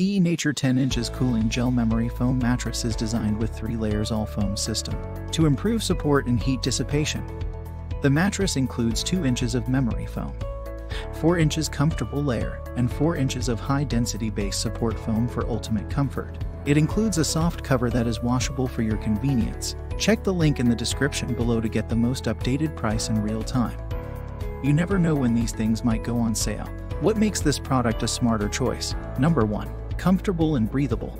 IYEE Nature 10 inches cooling gel memory foam mattress is designed with 3 layers all foam system to improve support and heat dissipation. The mattress includes 2 inches of memory foam, 4 inches comfortable layer, and 4 inches of high density base support foam for ultimate comfort. It includes a soft cover that is washable for your convenience. Check the link in the description below to get the most updated price in real time. You never know when these things might go on sale. What makes this product a smarter choice? Number 1. Comfortable and breathable.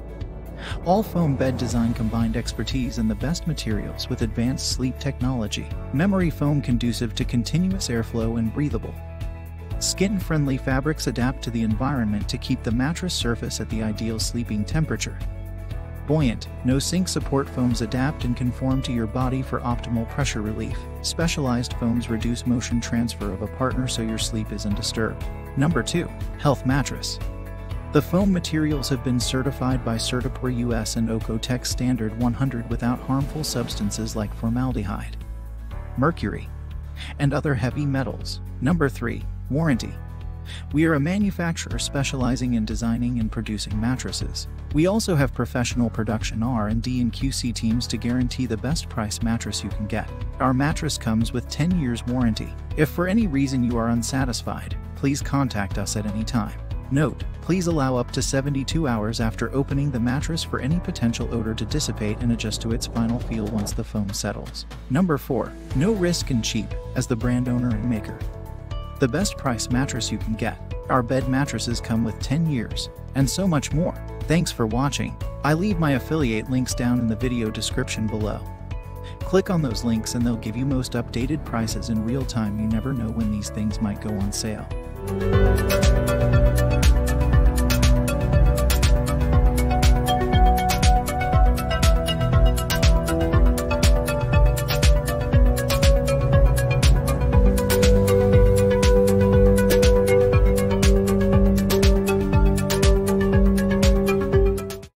All foam bed design combined expertise and the best materials with advanced sleep technology. Memory foam conducive to continuous airflow and breathable. Skin-friendly fabrics adapt to the environment to keep the mattress surface at the ideal sleeping temperature. Buoyant, no-sink support foams adapt and conform to your body for optimal pressure relief. Specialized foams reduce motion transfer of a partner so your sleep isn't disturbed. Number 2. Health mattress. The foam materials have been certified by Certipore US and Oeko-Tex Standard 100 without harmful substances like formaldehyde, mercury, and other heavy metals. Number 3. Warranty. We are a manufacturer specializing in designing and producing mattresses. We also have professional production R&D and QC teams to guarantee the best price mattress you can get. Our mattress comes with 10 years warranty. If for any reason you are unsatisfied, please contact us at any time. Note, please allow up to 72 hours after opening the mattress for any potential odor to dissipate and adjust to its final feel once the foam settles. Number 4. No risk and cheap, as the brand owner and maker. The best price mattress you can get. Our bed mattresses come with 10 years, and so much more. Thanks for watching. I leave my affiliate links down in the video description below. Click on those links and they'll give you most updated prices in real time. You never know when these things might go on sale.